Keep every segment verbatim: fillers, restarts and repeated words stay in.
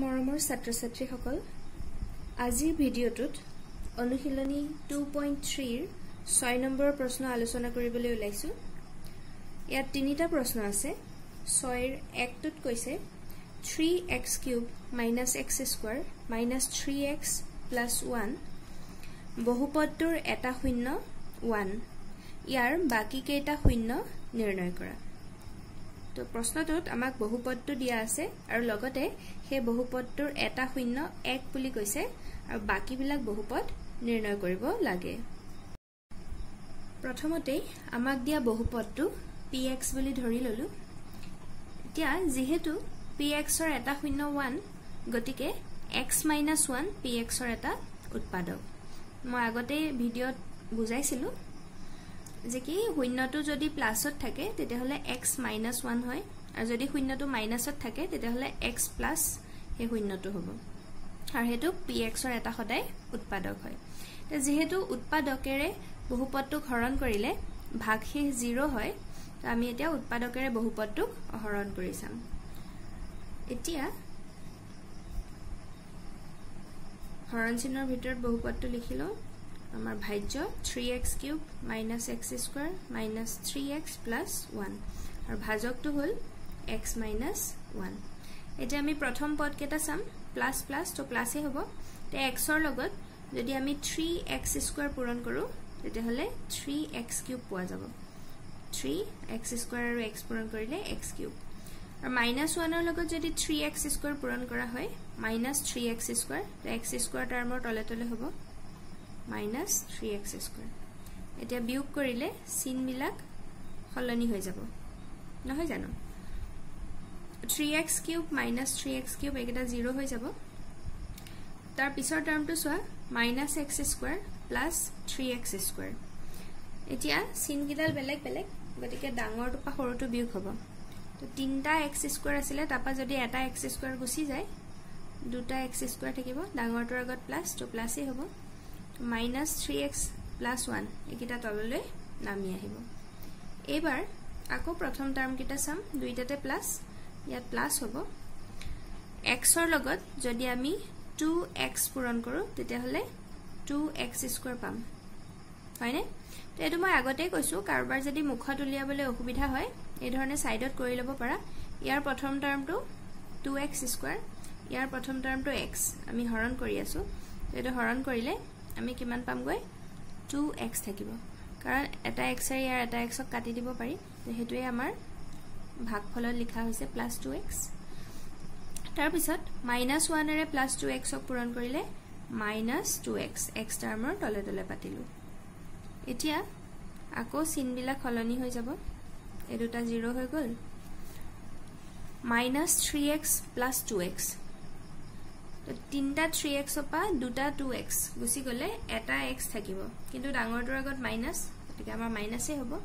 मरमर छात्र छात्री आजिर भिडिओटुत अनुशीलनी टू पॉइंट थ्री एर सिक्स नम्बर प्रश्न आलोचना करिबले ओलाइछु। यात तिनिटा प्रश्न आछे। सिक्स एर एक टुत कइसे three x cube - x square - three x + one बहुपदटुर एटा शून्य वन यार बाकी केटा शून्य निर्णय करा। तो प्रश्नटुत आमाक बहुपदटु दिया आछे आरु लगते हे बहुपदटुर एटा शून्य एक बुली कइसे आरु बाकी बिलाक बहुपद निर्णय करिब लागे। प्रथमते आमाक दिया बहुपदटु px बुली धरि ललु। इतिया जिहेतु px र एटा शून्य वन गतिके x - वन px र एटा उत्पादक। म आगते भिडिओत बुझाइसिलु जे कि शून्यटु जदि प्लासत थाके तेते हले x - वन होय आर जदि शून्यटु माइनासत थाके तेते हले x प्लस हे शून्यटु होबो आर हेतु px र एटा हदाय उत्पादक होय। ते जेहेतु उत्पादकेरे बहुपदटु हरण करिले भागशेष शून्य होय तो आमी एटा उत्पादकेरे बहुपदटु हरण करिसाम। एटिया हरण चिन्हर भितरत बहुपदटु लिखिलो आमार भाज्य three x cube - x square - three x + one और भाजकটো হল x - वन। এটা আমি প্রথম পদ কেটা সাম প্লাস প্লাস তো প্লাসই হবো। তে x এর লগত যদি আমি থ্রি एक्स स्क्वायर পূরণ কৰো তেতে হলে থ্রি एक्स क्यूब পোৱা যাব। থ্রি एक्स स्क्वायर আৰু x পূৰণ কৰিলে x क्यूब আৰু -वन এর লগত যদি থ্রি एक्स स्क्वायर পূৰণ কৰা হয় -থ্রি एक्स स्क्वायर তে x स्क्वायर টার্মৰ তলে তলে হবো माइनस थ्री एक्स स्क्वायर। एतिया वियोग करिले सिन बिलाक हलनी हो जाबो नहय जानो। Three x cube minus three x cube एकेटा जिरो हो जाबो। तार पिछर टर्म तो सुआ minus x square plus three x square. एतिया सिन गिडाल बेलेग बेलेग गतिके डांगर टुपा हरटु वियोग हबो। तो तीनटा एक्स स्क्वायर आसिले तापा जदि एटा एक्स स्क्वायर गुसी जाय दुटा एक्स स्क्वायर থাকিব ডাঙৰটোৰ আগত প্লাস তো প্লাসই হবো। Minus three x plus one एकेटा तलले नामी आहिबो। एबार आको प्रथम टर्म केटा साम दुइटाते प्लस या प्लस होबो। x र लगत जदि आमी टू एक्स पूरण करू तेते हले टू एक्स स्क्वायर पाम हैने। तो एतु মই আগতে কৈছো কাৰবাৰ যদি মুখত উলিয়াবলৈ অসুবিধা হয় এই ধৰণে সাইডত কৰি লব পাৰা। ইয়াৰ প্ৰথম টার্মটো টু एक्स स्क्वायर ইয়াৰ প্ৰথম টার্মটো x আমি হৰণ কৰি আছো। এটো হৰণ কৰিলে আমি কিমান পাম গৈ টু एक्स থাকিব কারণ এটা x এর ইয়ার এটা x ক কাটি দিব পাৰি। তো হেতুই আমাৰ ভাগফল লিখা হৈছে প্লাস টু एक्स। তাৰ পিছত মাইনাস वन এৰে প্লাস টু एक्স ক পূৰণ কৰিলে মাইনাস টু एक्स x টার্মৰ তলে তলে পাতিলো। এতিয়া আকৌ চিন বিলা খলনি হৈ যাব। এই দুটা জিৰ' হৈ গ'ল minus three x plus two x. तो तीनटा थ्री एक्स पा दुटा टू एक्स गुसी गले एटा x থাকিবो किंतु डांगर टुर আগত माइनस गतिके आमार माइनस ए हबो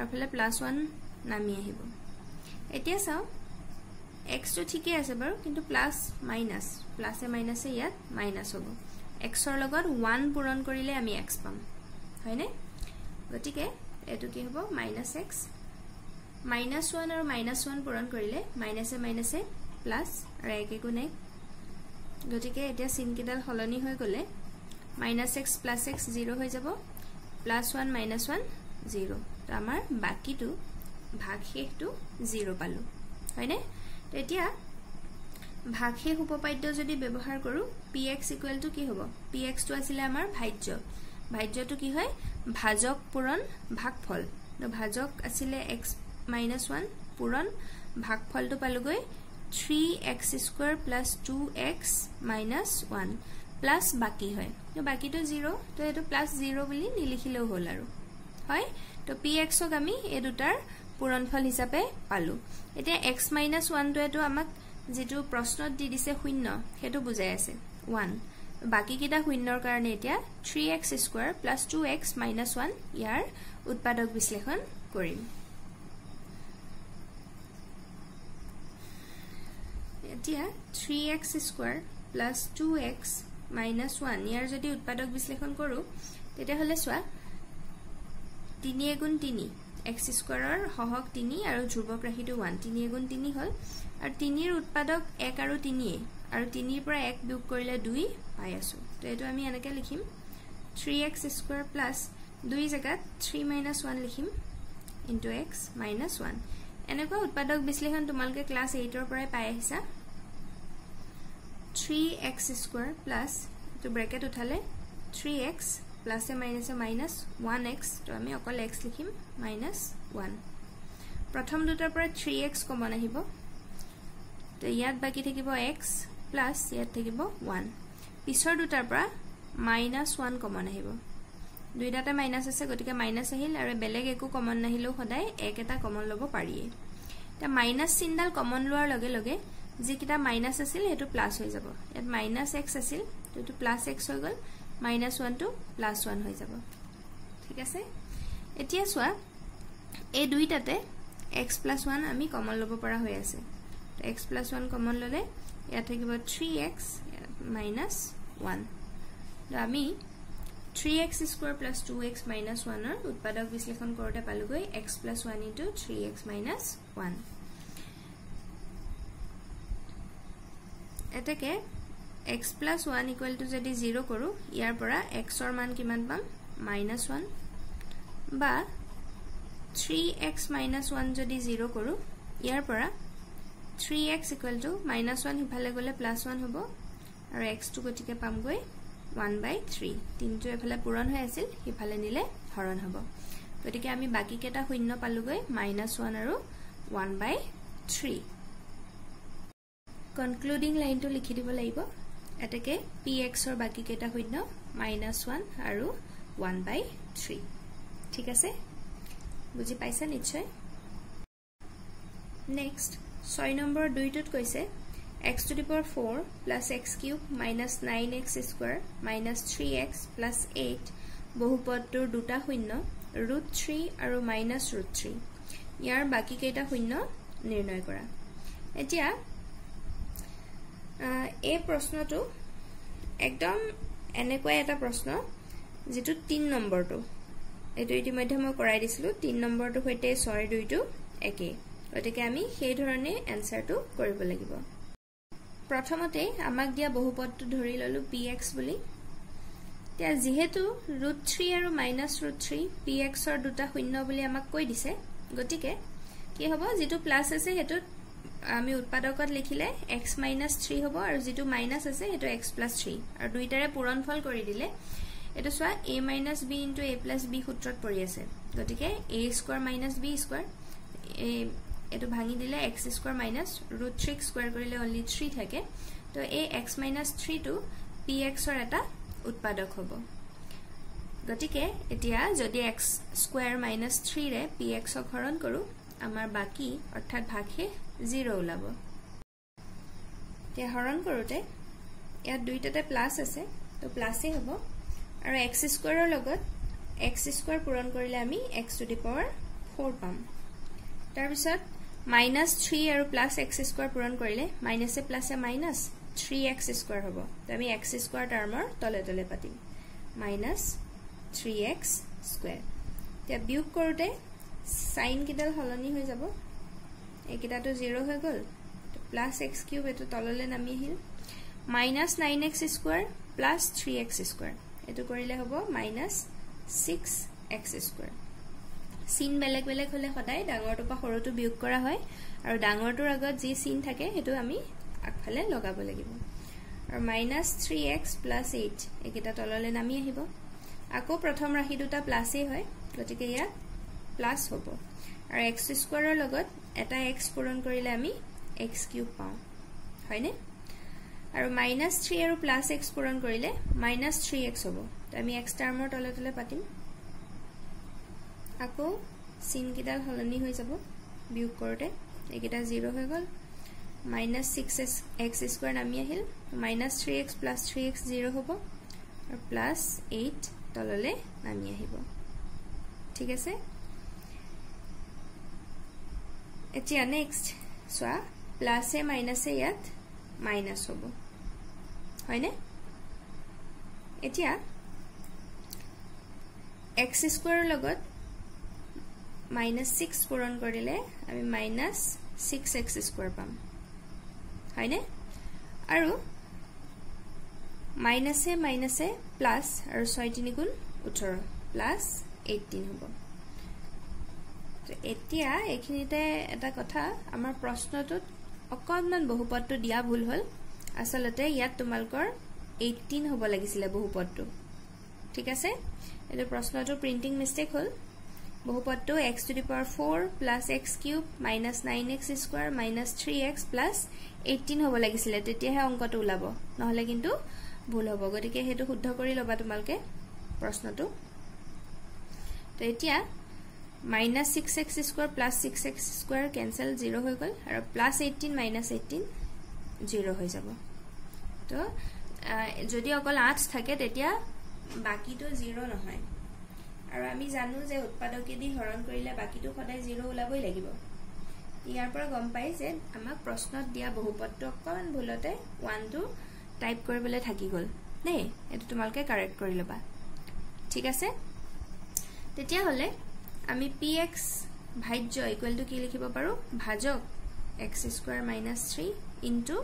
आर फले प्लास वन नामी आहिबो। एतिया साउ x तो ठीके आसे बारु किंतु प्लास माइनस प्लास ए माइनस ए यात माइनस हबो। x र लगत वन पूरण करिले आमी x पाम हैने। गतिके एतु कि हबो माइनस एक्स माइनस वन आर माइनस वन पूरण करिले माइनस ए माइनस ए प्लास आर एक एकु नै। गतिके एटा सिन किडाल हलनी হৈ গলে माइनस एक्स प्लास एक्स शून्य হৈ যাব प्लास वन माइनस वन शून्य। তো আমাৰ বাকিটো ভাগশেষটো শূন্য পালো হয়নে। তো এতিয়া ভাগশেষ উপপাদ্য যদি ব্যৱহাৰ কৰো px ইকুৱেল টু কি হ'ব px টো আছিল আমাৰ ভাজ্য। ভাজ্যটো কি হয় ভাজক পূৰণ ভাগফল। তো ভাজক আছিল x - वन পূৰণ ভাগফলটো পালোগৈ three x square plus two x minus one plus बाकी है तो बाकी तो शून्य तो ये तो plus शून्य बोली निलिखिले होल आरो है। तो px क आमी ए दुटार पूरणफल हिसाबे पालु। एटा x minus वन तो एतो आमाक जेतु प्रश्नत दि दिसे शून्य हेतु बुझाय आसे वन बाकी किटा शून्यर कारणे एटा three x square plus two x minus one यार उत्पादक विश्लेषण करिम। এতিয়া three x square plus two x minus one ইয়াৰ যদি উৎপাদক বিশ্লেষণ কৰো তেতিয়া হলে সোৱা थ्री गुण थ्री x स्क्वायर ৰ হহক थ्री আৰু ধ্ৰুবক ৰাশিটো वन थ्री गुण थ्री হল আৰু थ्री ৰ উৎপাদক वन আৰু थ्री और तीन पर एक वियोग करिले दो पाई आसो तो एतो आमी एनेके लिखिम थ्री एक्स स्क्वायर प्लस दो जगह थ्री माइनस वन लिखिम इनटू x माइनस वन एनेको उत्पादक विश्लेषण तुमालके क्लास आठ र पराय पाई आहिसा थ्री एक्स स्क्वायर प्लस तो ब्रैकेट उठाले थ्री एक्स प्लस से माइनस से माइनस वन एक्स तो आमी अकल x लिखिम माइनस वन प्रथम दुटार पर थ्री एक्स कमन आहिबो तो याद बाकी থাকিব x प्लस याद থাকিব वन पिसर दुटार पर माइनस वन कमन आहिबो दुइटाते माइनस আছে গটিকে माइनस আহিল আৰু বেলেগ একো কমন নাহিলো হদাই এক এটা কমন লব পাৰিয়ে তা माइनस চিহ্নডাল কমন লোৱাৰ লগে লগে যেকিটা माइनस আছিল হেতু প্লাস হৈ যাব ইয়াত माइनस एक्स আছিল তেটো प्लस एक्स হৈ গল minus one two plus one হৈ যাব ঠিক আছে এতিয়া সোয়া এই দুইটাতে x प्लस वन আমি কমন লব পৰা হৈ আছে तो x प्लस वन কমন ললে ইয়া থাকিব थ्री एक्स माइनस वन তো আমি three x square plus two x minus one और उत्पादक विश्लेषण करते पालू गई x plus वन into three x minus one ऐते के x plus one equal to जदी जीरो करूं यार पड़ा x और मान की मान पाम minus वन बा थ्री एक्स minus वन जदी जीरो करूं यार पड़ा three x equal to minus one ही भाले गोले plus वन होबो और x टू को ठीके पाम गई वन by थ्री तीन जो एफाले पूरण है ऐसिल ये फाले नीले हरण होगा तो ठीक है आमी बाकी के टा हुइन्ना पालूँगे माइनस वन अरु one by three concluding line तो लिखी दिवो लाइबो ऐटे के पी एक्स और बाकी के टा हुइन्ना माइनस वन अरु वन by थ्री ठीक है से बुझी पैसा निच्छे नेक्स्ट सॉरी नंबर दो इटुट कोई से x to the power four plus x cube minus nine x square minus three x plus eight बहुपदर दुटा शून्य root three और minus root three यार बाकी केटा शून्य निर्णय करा एतिया ए प्रश्नটো एकदम এনেকৈ এটা প্ৰশ্ন যেটো तीन নম্বৰটো এটো ইতিমধ্যে মই কৰাই দিছিলো तीन নম্বৰটো হৈতে ছয় দুইটো একে গতিকে আমি সেই ধৰণে আনসারটো কৰিব লাগিব प्रथमते आमाक दिया बहुपदটো धरि ललु px বুলি त्या जिहेतु √थ्री আৰু माइनस √थ्री px ৰ দুটা শূন্য বুলি আমাক কৈ দিছে গটিকে কি হ'ব যেটো প্লাস আছে হেতু আমি উৎপাদকত লিখিলে x माइनस थ्री হ'ব আৰু যেটো মাইনাস আছে হেতু x प्लस थ्री আৰু দুইটাৰে পূৰণফল কৰি দিলে এটো সোৱা a - b * a + b সূত্ৰত পৰি আছে গটিকে a square - b square a एटो भांगी दिले x स्क्वायर √थ्री स्क्वायर करिले ओनली थ्री थाके तो ए x - थ्री टू px र एटा उत्पादक होबो गटिके एतिया जदि x स्क्वायर - थ्री रे px क हरण करू आमार बाकी अर्थात भागशे शून्य उलाबो ते हरण करूते या दुइटाते प्लस আছে तो प्लसै होबो आरो x स्क्वायर र লগত x स्क्वायर पूरण करिले आमी x to the power four पाम तार बिषयत माइनस थ्री और प्लस एक्स स्क्वायर पूरण करिले माइनस से प्लस से माइनस थ्री एक्स स्क्वायर होबो तो आमी x स्क्वायर टर्मर तले तले पातिम माइनस थ्री एक्स स्क्वायर ते বিয়োগ করতে sin কিডাল হলনি হৈ যাব একিটা তো শূন্য হৈ গল তো প্লাস एक्स क्यूब এটো তললে নামি আহিল minus nine x square plus three x square এটো করিলে হবো माइनस सिक्स एक्स स्क्वायर सीन बेलेग बेलेग होले हदाय डांगरटो पा हरोटो बियोग करा होय आरो डांगरटोर आगत जे सीन थाके हेतु आमी आफाले लगाबो लागिबो आरो minus three x plus eight एकिटा तलले नामी आहिबो आको प्रथम राशि दुटा प्लस ए होय गटिके या प्लस होबो आरो x स्क्वायर र লগত এটা x পূৰণ কৰিলে আমি x क्यूब পাও হয়নে आरो माइनस थ्री আৰু प्लस एक्स পূৰণ কৰিলে माइनस थ्री एक्स হ'ব তো আমি x টার্মৰ তলে তলে পাতিম आको सीन किडाल हलनी हो जाबो वियोग करते एकिटा शून्य हो गल माइनस सिक्स एक्स स्क्वायर नामी आहिल minus three x plus three x शून्य होबो और प्लस एट तलले नामी आहिबो ठीक আছে এতিয়া नेक्स्ट সোয়া প্লাস এ মাইনাস এ ইয়াত মাইনাস হবো হয়নে এতিয়া x स्क्वायर লগত माइनस सिक्स पूरण करिले आमी माइनस सिक्स एक्स स्क्वायर पाम हैने और माइनासे माइनासे प्लस और छयिन गुण अठारह प्लस अठारह हम तो एटा कथा आम प्रश्न अकन बहुपद तो दिया भूल हल आसलते इतना तुम्हारे अठारह हम लगे बहुपद तो ठीक है ये प्रश्न तो प्रिंटिंग मिस्टेक हल बहुपद तो x to the power four plus x cube minus nine x square minus three x plus अठारह हम लगे अंक तो ऊल ना कितना भूल हम गति के शुद्ध कर लबा तुम्हारे प्रश्न तो इतना minus six x square plus six x square cancel zero हो गल और प्लस अठारह माइनास अठारह जिरो हो जाए तो जो अकल आठ थके बाकी तो जिरो नहय और आम जानू जो उत्पादके हरण करिले बाकी तो सदा जिरो ओलाबई लागिब इयारपर गम पाई जे आमाक प्रश्न दिया बहुपद अकन भूलते वन टू टाइप कर थी गल दे तुम्हारे कारेक्ट कर लबा ठीक है तेतियाह'ले आमी पी एक्स भाज्य इक्वल टू कि लिखिब पारो भाजक x square minus three into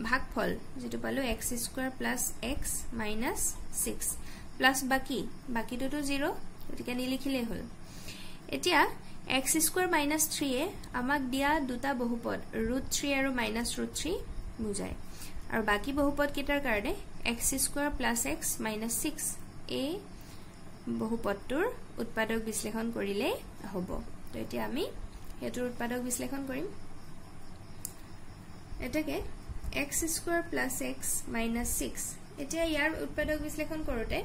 भागफल जी पालो x square plus x minus six plus बाकी बाकी तो जिरो गतिके निलिखिले हल एतिया एक्स स्कोर माइनास थ्रीए आमाक दिया दुटा बहुपद रूट थ्री और माइनास रूट थ्री बुझाय और बाकी बहुपद केटार कारणे x square plus x minus six ए बहुपदटोर उत्पादक विश्लेषण करिले हब तो एटा आमी हेतुर उत्पादक विश्लेषण करिम एटाके x square plus x minus six एटा यार उत्पादक विश्लेषण करोते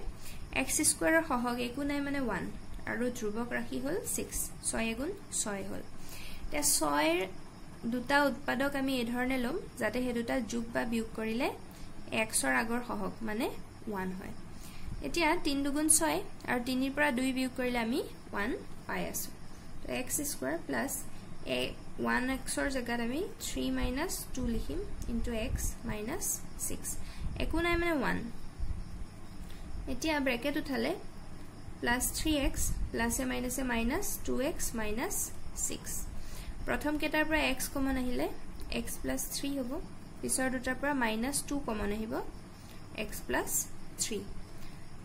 एक्स स्कोर सहग एकु नाइ माने वन और ध्रुवक राशि हल सिक्स छय गुण छय हल ते छयर दुटा उत्पादक आमी ए धरणे लम जाते हे दुटा जुग बा वियोग करिले एक्स र आगर सहग माने वन হয় এতিয়া तीन दुगुण छय और तीन पर दो वियोग करिले आमी वन पाई आसु तो एक्स स्क्वायर प्लस ए वन एक्स र जगह आमी थ्री माइनास टू लिखिम इनटू एक्स माइनास सिक्स एकु नाइ माने वन এতিয়া ब्रैकेट उठाले प्लस थ्री एक्स प्लस ए माइनास ए minus two x minus six प्रथम केटार पर एक्स कमन आहिले एक्स प्लस थ्री हम पिछर दुटार पर माइनास टू कमन आहिब एक्स प्लस थ्री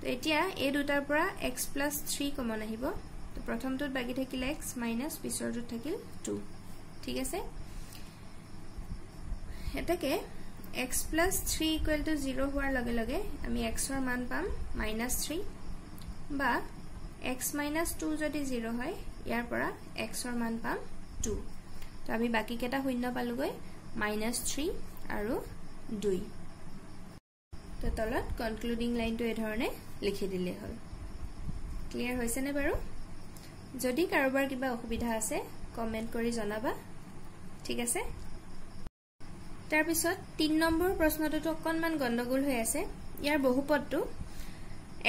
तो एतिया ए दुटार पर एक्स प्लस थ्री कमन आहिब तो प्रथम तो बाकी थकिल एक्स माइनास पिछर दुट थकिल टू ठीक है एटाके x plus three equal to zero होवार लगे लगे आमी एक्सर मान पाम माइनास थ्री बा एक्स माइनास टू जदि जिरो हय यार पर एक्सर मान पाम टू तो आमी बाकी केटा शून्य पालोगे माइनास थ्री और दुई तो तलत कनक्लुडिंग लाइन तो एधरणे लिखि दिले हल क्लियर होइसे ने बारू जदि कारोबार किबा असुविधा आसे कमेंट करि जनाबा ठीक आसे तार पिছত तीन नम्बर प्रश्नटो अकनमान गंडगोल হৈ আছে ইয়াৰ বহুপদটো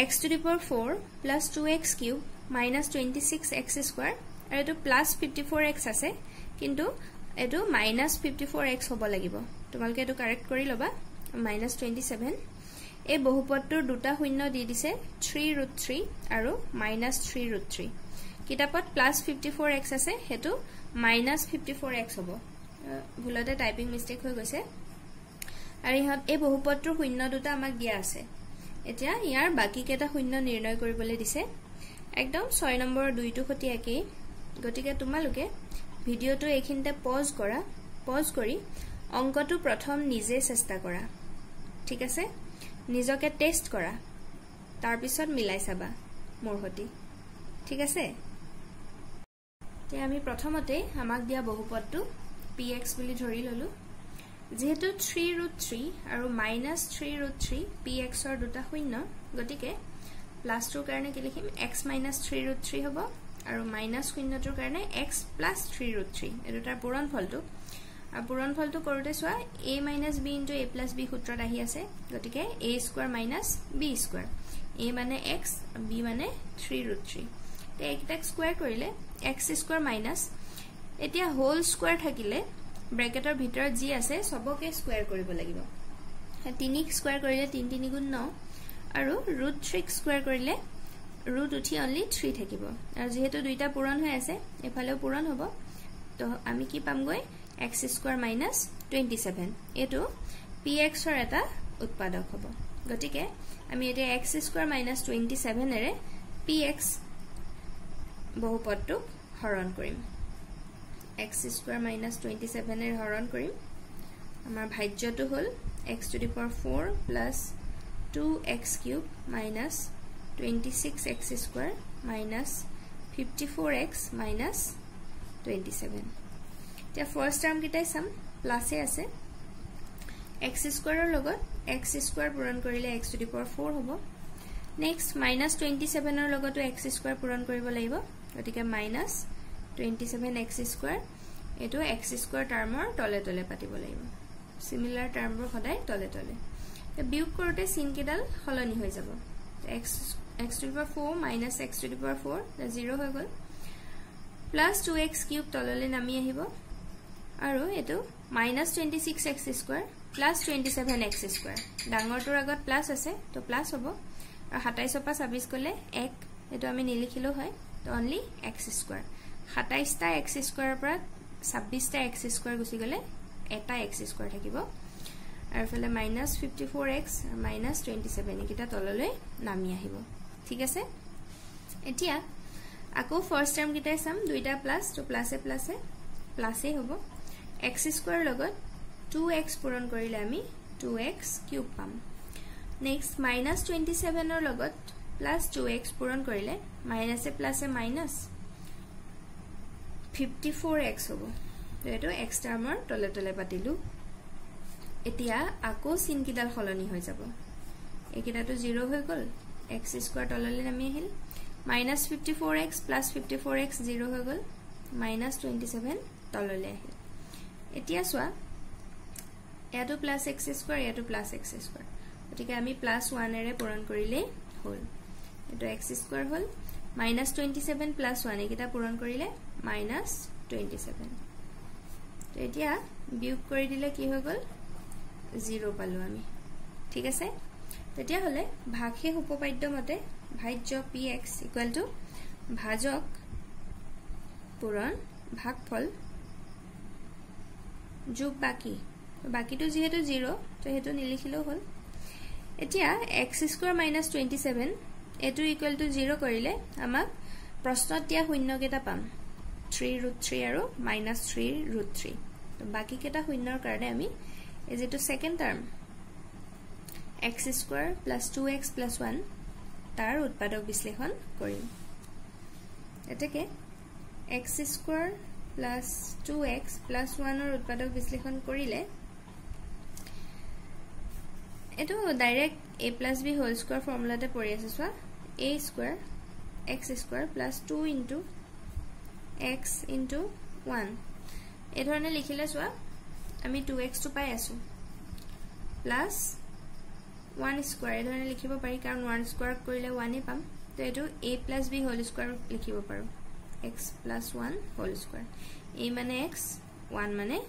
x to the power four plus two x cube minus twenty-six x square और ये प्लस फिफ्टी फोर एक्स आसे किन्तु ये माइनास फिफ्टी फोर एक्स हम लगे तुम्हारे कारेक्ट कर लबा माइनास टुवेंटी सेभेन ये बहुपदटोर दुटा शून्य दी दिसे थ्री रूट थ्री और माइनास थ्री रूट थ्री किताबत प्लस फिफ्टी फोर एक्स आसे हेतु माइनास फिफ्टी फोर एक्स हम भूलते टाइपिंग मिस्टेक हो गई और इहत ये बहुपदटोर शून्य दुटा आमाक दिया आसे एतिया यार बाकी केटा शून्य निर्णय करिबले दिसे एकदम छय नम्बर दुइटो सति एकेई गतिके तुमालोके भिडिओটো एखिनते पज करा पज करी अंकটো प्रथम निजे चेष्टा करा ठीक आसे निजके टेस्ट करा तार पिছত मिলাই চাবা মোৰ হতি ठीक आसे তে আমি প্ৰথমতে আমাক দিয়া বহুপদটো px বুলি ধৰি ললো যেহেতু three root three আৰু minus three root three px ৰ দুটা শূন্য গতিকে প্লাস টু কাৰণে কি লিখিম x minus three root three হ'ব और माइनास शून्यटर कारण x plus three root three ये तार पूरण फलटो पूरण फलटो करोते चुआ a minus b into a plus b सूत्र गति के a square minus b square a माने एक्स बी माने थ्री रूट थ्री तो एक स्कोर करिले एक्स स्कोर माइनास एतिया होल स्कोर थकिले ब्रेकेटर भीतर जी आसे सबके स्कोर करिब लागिब तीनिक स्कोर करिले तीन तीन गुण नौ और रूट थ्री स्कोर करिले रूट उठी अनलि थ्री থাকিব আৰু যেহেতু দুইটা পূৰণ হৈ আছে এফালেও পূৰণ হ'ব তো আমি কি পামগৈ x স্কয়াৰ - twenty-seven এটো पी एक्सर एट उत्पादक हम गति के x square minus twenty seven p x बहुपद तो हरण कर x square minus twenty seven हरण कर भाज्य तो हल x to the power four plus two x cube minus twenty six x square minus fifty four x minus twenty seven इतना फर्स्ट टार्म कटाई चाम प्लस आसे एक्स स्कोर लगत एक्स स्कोर पूरण करिले x to the power four हम next minus twenty seven लगत x square पूरण करिब लागिब गतिके minus twenty seven x square एतो एक्स स्कोर टार्मर तले तले पातिब लागिब सिमिलर टार्मर सदाय तले तले तो वियोग करते सिन केडाल हलनी हो जाब x x to the power four minus x to the power four zero हो गल प्लस टू एक्स किूब तलले नामी आहिब आरो एतो minus twenty six x square plus twenty seven x square डांगरटोर आगत प्लस आसे तो प्लस हम और सत्ताईस पा छब्बीस गले एक ये आम निलिखिले है तो अनलि एक्स स्कोर सत्ताईसटा एक्स स्कोर पर छब्बीसटा एक्स स्कोर गुसि गले एटा एक्स स्कोर थाकिब आरो फले minus fifty four x minus twenty seven एटा तलले नामी आहिब ठीक आसे एटिया आको फर्स्ट टार्म किटाय साम दुइटा प्लस तो प्लस प्लस प्लस हम एक्स स्कोर लगत टू एक्स पूरण करिले आमी टू एक्स किूब पाम नेक्स्ट माइनास टूवेंटी सेभेन लगत प्लस टू एक्स पूरण करिले माइनासे plus minus fifty four x हम तो ये एक्स टार्मर तले तले पातिलु एतिया आको सिन किडाल सलनी हो जाब एकिटा तो जिरो हो गल एक्स स्कोर तलले नामी आहिल minus fifty four x plus fifty four x zero हो गल माइनास टूवेंटी सेभेन तलले आहिल एतिया चोवा या तो प्लस एक्स स्कोर या तो प्लस एक्स स्कोर गति प्लस वन पूरण करिले हल ये एक्स स्कोर हल minus twenty seven plus one एक पूरण करिले माइनास टूवेंटी सेभेन तो एतिया वियोग करि दिले कि हो गल जिरो पालो आमी ठीक आसे तेतिया हले भागशेष उपपाद्य मते भाज्य पी एक्स इक्वल टू भाजक पूरण भागफल जोग बाकी बाकी तो जीहेतु जिरो तो हेतु निलिखिले हल एतिया x square minus twenty seven एटू इक्वल टू जिरो करिले आमाक प्रश्नत दिया शून्य केटा पाम थ्री रुट थ्री और माइनास थ्री रुट थ्री तो बाकी केटा शून्यर कारणे आमी ए जेतु second term x square plus two x plus one तार उत्पादक विश्लेषण करिम एतेके x square plus two x plus one उत्पादक विश्लेषण करिले एटो direct a plus b whole square फर्मुलाते पड़ी आछे चोवा a square x square plus two into x into one ए धरणे लिखिले चोवा आमी टू एक्स तो पाई आसो प्लस वन स्कोर ए धरणे लिखिब पारि कारण वन स्कोर करिले वन ए पाम तो एटो a plus b whole square लिखिब पारो x plus one whole square a माने एक्स वन माने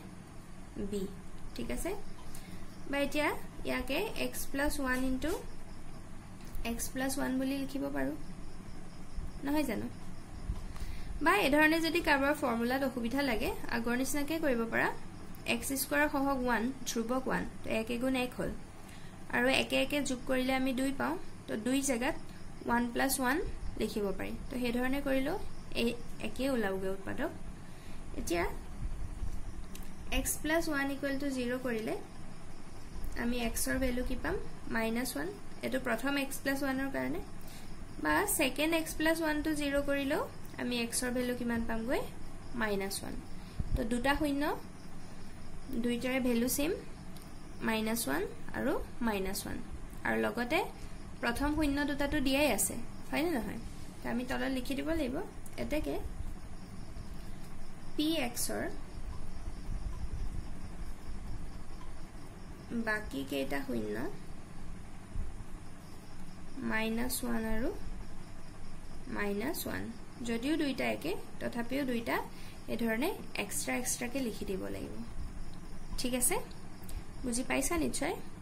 बी ठीक आछे बाइटिया याके x plus one into x plus one बोली लिखिब पारो नहय जानो बा ए धरणे जदि कारबार फर्मुलात असुविधा लागे आगर निसिनाके करिब पारा एक्स स्कोर सहग वन ध्रुवक वन तो एक गुण एक हल और एके एके जोग करिले आमी दुई पाऊ तो दुई जगात वन प्लस वन लिखिब पारि तो हे धरणे करिलो ए एके ओलाउगे उत्पादक एतिया x plus one equal to zero करिले आमी एक्सर वैल्यू कि पाम माइनास वन एटो प्रथम एक्स प्लस वानर कारणे बा सेकेंड एक्स प्लस वन तो जिरो करिलो आमी एक्सर वैल्यू किमान पाम गय माइनास वन तो दुटा शून्य दुइटारे वैल्यू सेम माइनास वन और माइनास वन और लगते प्रथम शून्य दुटा तो दियाई आछे है ना नय तो आमी तल लिखि दिब लागिब एतेके पी एक्सर बाकी केटा शून्य माइनास वन और माइनास वन जदिव दुईटा एके तथापि दुईटा ए धरणे एक्सट्रा एक्सट्राके लिखि दिब लागिब ठीक आछे बुझि पाइसा निश्चय।